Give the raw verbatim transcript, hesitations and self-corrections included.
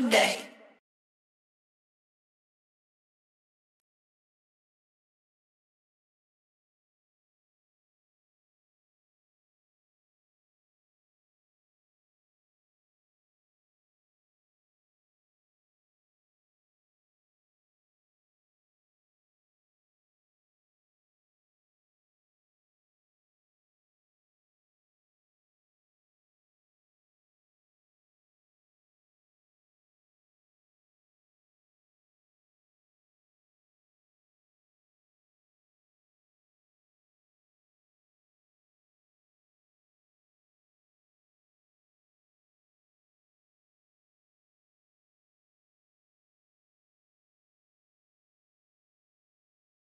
good day.